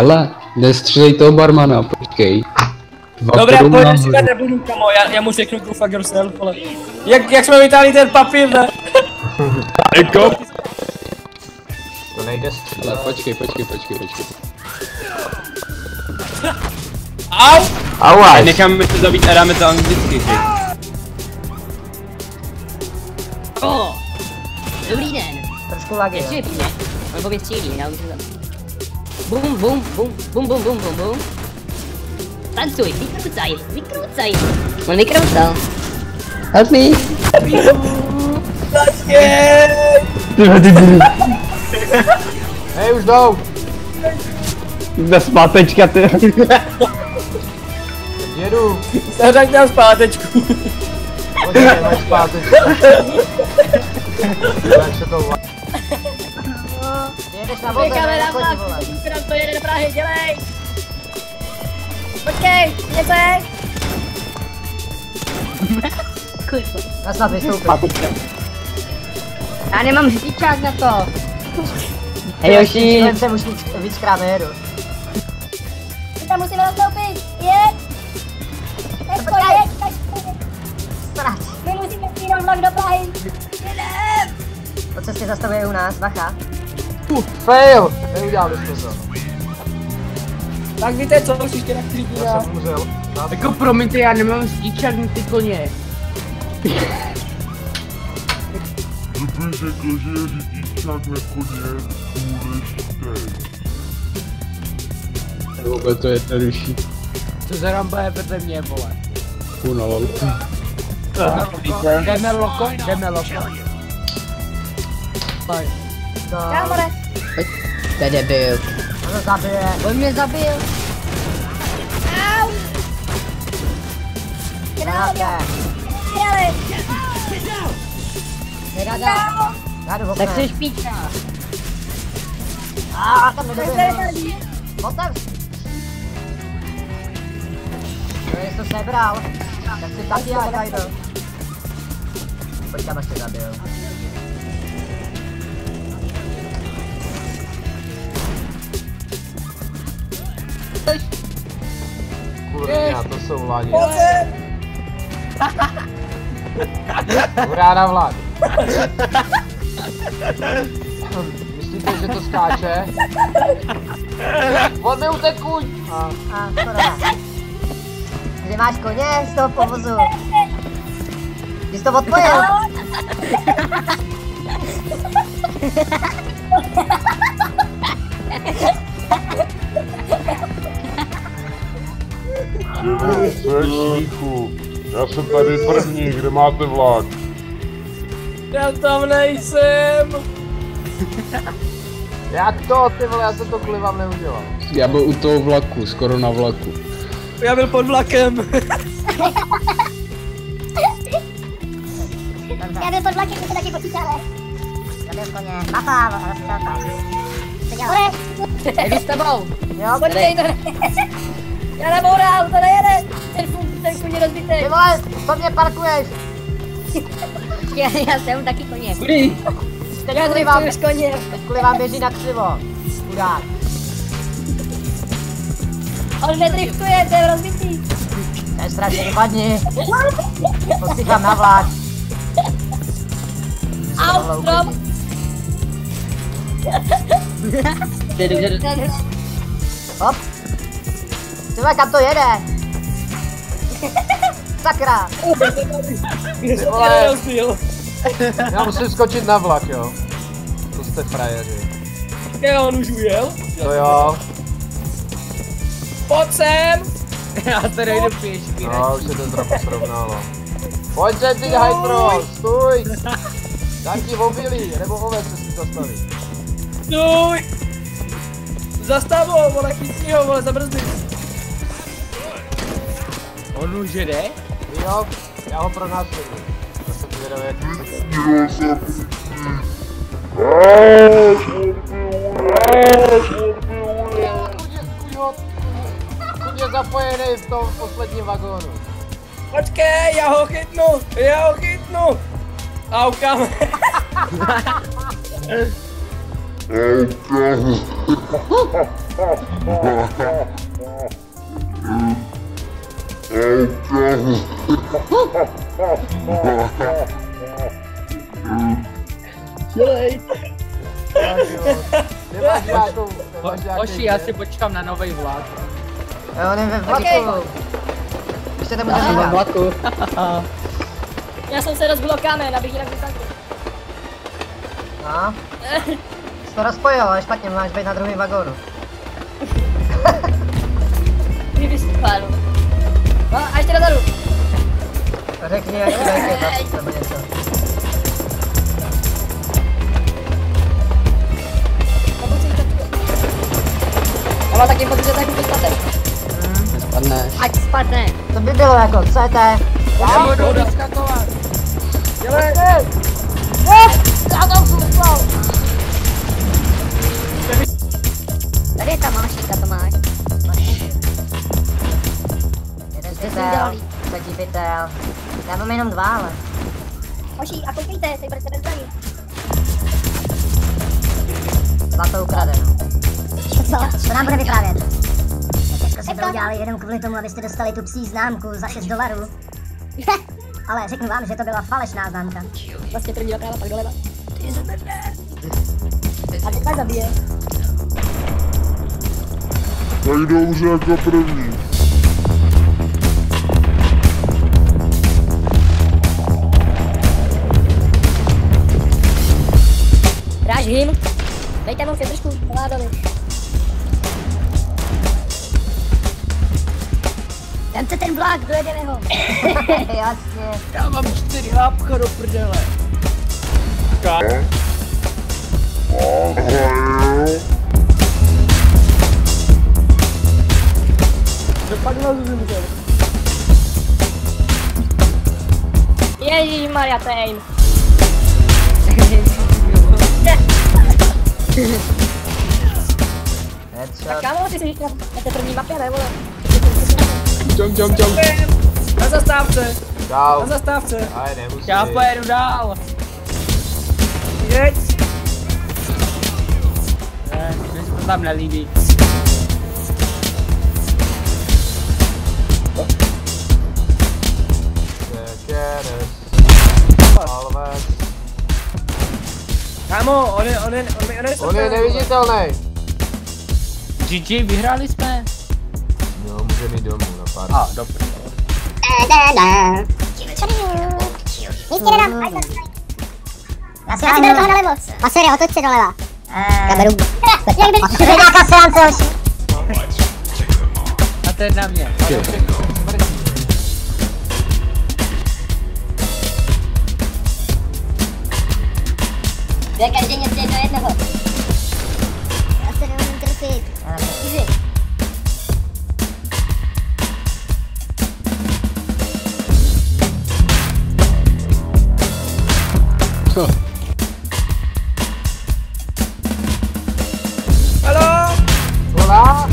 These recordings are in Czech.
Hele, nestřílej toho barmana, počkej. Dobrá, pojď, já nebudu, kamo, já mu řeknu do fuck yourself, ale... Jak jsme vytáhli ten papír, ne? Jako? To nejde střílet. Počkej. Au! Au! Necháme se zabít a dáme to anglicky, že? Oh. Dobrý den. Trošku lagy, jo. On povět střílí, já už se zabít. Bum, bum, bum, bum, bum, bum, bum, bum. Tancuj, vykrucaj. On vykrucal. Help me. Hej, už jdou. Jde zpátečka, ty. Jedu. Já tak dám zpátečku. Možná máš zpátečku. Tak se to vlá... Jedeš na voze, nekoč to jede do Prahy, dělej. Počkej, dělej. Kurva. Já snad vystoupím. Já nemám řidičák na to. Hej Joši. Já jsem už víckrát nejedu. Tam musíme nastoupit, je! Tesko, jeď! My musíme přijít vlak do Prahy! Jdem! To cestě zastavuje u nás, bacha. Fail! Neudělali jsme to. Tak víte co, už ještě na který díla. Jako promiňte, já nemám stíčarný ty koně. Kdyby řekl, že je řidičák na koně, důležitý. Vůbec to je jednodušší. Co za ramba je vedle mě, vole? Punalol. Jdeme loko. Pojď. Kámore. To je debil. On mě zabil. Au. Krále. Tak se špíčá. Aaaa, tam nedoběhne. Otevř. Když to sebral, tak si taky já zajdu. Počkám, až tě zabil. Kurňa, to jsou vládě. Kurá na vládě. Myslíte, že to skáče? On mi utek kuň! A, kurá. Že máš koně z toho povozu. Ty jsi to odpojil. Já jsem tady první, kde máte vlak? Já tam nejsem. Jak to, ty vole, já jsem to kvůli vám neudělal. Já byl u toho vlaku, skoro na vlaku. Já byl pod vlakem. Já byl pod vlakem, to se taky počítalo. Já byl koně. Mapa, rozstřelka. Ore! Jdu s tebou. Jo, počkej, to ne. Já naboural, to nejede. Ten kuň je rozbitek. Ty vole, co mě parkuješ? Já jsem taky koně. Kudy? Teď kvůli vám běží na křivo. Chudák. On nedriftuje, to je rozbitý. To je strašně vypadni. Postříkám na vlád. Au, strop. Hop. Třeba kam to jede? Sakra. Já musím skočit na vlak, jo. To jste frajeři. Jo, on už ujel. To jo. Pojď sem! Já tady jdu pěšky, ne? No, už se ten trochu srovnalo. Pojď sem, ty hajtro, stůj! Dám ti obilí, nebo ovec se si zastaví. Stůj! Zastavou, vole, chytí ho, vole, zabrzdi. On už jede? Jo, já ho pronásleduji. To se povědám, jak se... zapojený v tom posledním vagónu. Počkej, já ho chytnu. Au, kam. Oši, já si počkám na novej vlád. Jo, on je ve vlaku. Ještě tam budeme ve vlaku. Já jsem se rozbil o kámen, abych jinak vytáhnul. No. Jsi to rozpojil, ale špatně, máš být na druhém vagónu. Vyspánu. No, a ještě dozadu. Řekni, až to nebo něco. Ale taky pocit, že taky spadne. Nespadneš. Ať spadne. To by bylo jako, co je to? Já budu doskakovat. Dělej. Já to už vyslal. Tady je ta mašinka, Tomáš. Jeden pytel, třetí pytel. Já mám jenom dva, ale. Hoši, a koukejte, jestli budete bezbraní. Zlatou ukradenu. Co nám bude vyprávět? Všechno si to udělali jenom kvůli tomu, abyste dostali tu psí známku za $6. Ale řeknu vám, že to byla falešná známka. Vlastně první doprava, pak doleva. Ty se brne! A teď tak zabije. Tak dobře jako první. Rážím! Dejte mu si trošku poládovi. Vemte ten vlak, dojedeme ho. Jasně. Já mám 4 hápka do prdele. Dopadla zemřel. Ježíšmarja, to je aim. Tak kámo, ty jsi ještě na té první mapě, nevole. Čom. Na zastávce. Čau. Na zastávce. Aj, nemusím. Já pojedu dál. Jeď. Ne, mi se to tam nelíbí. Kámo, on je neviditelný. GG, vyhráli jsme. No, můžeme jít domů. A, dobře. Nic ti nedám, až tak. Já si beru toho nalevo. Masory, otoč se doleva. Já beru. Předá kaselám se hoši. A to je na mě. To je každý něco do jednoho. Já se neumím trpit. Halo? Hola?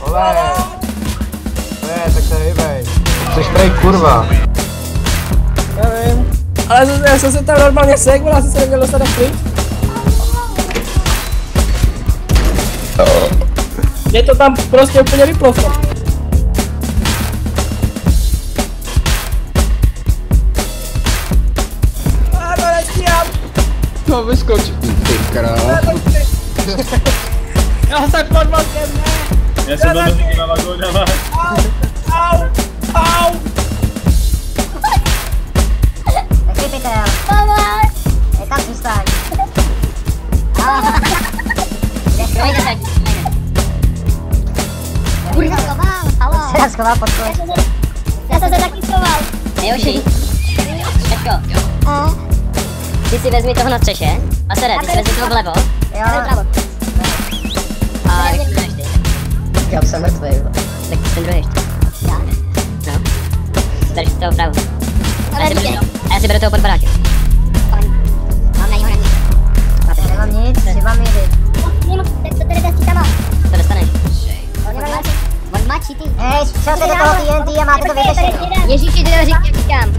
Hola? Ne, tak se nejbej. Jseš prej kurva. Nevím. Ale já jsem se tam normálně sek, ale jsem se neměl dostat až pryč. Mě to tam prostě úplně vyploflo. No, vyskočí ty král. Já jsem pod vlakem, ne! Já jsem do toho na vagónama. Au! Taky pytel. Pomoc! Je tam zůstaň. Kde se? Kurva, schoval, halo. Já jsem schoval pod kůl. Já jsem se taky schoval. Nejoši. Ačko. Ty si vezmi toho na střeše, a sere, ty si vezmi toho vlevo. Jo. A jak to ještě? Já jsem mrtvý. Tak ten druhý ještě. Já? No. Drž toho vpravo. A já si beru toho pod barákem. Mám na něho na nic. Nemám nic, si mám jedy. To tady jde s títama. To dostaneš. On má cheaty. Hej, střelte do toho TNT a máte to vytešeno. Ježíši, ty to říkám.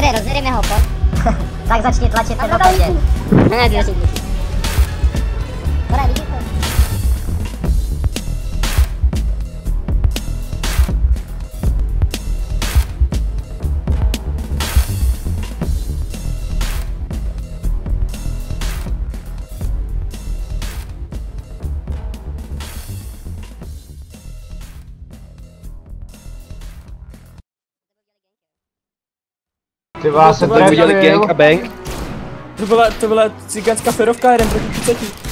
Petře, rozjedeme ho, pojď. Tak začni tlačit, nebo pojď. Ne, ty začni tlačit. Dobré, vidíš to? Ty vás se trefil. To byla cigánská ferovka, jeden proti 30.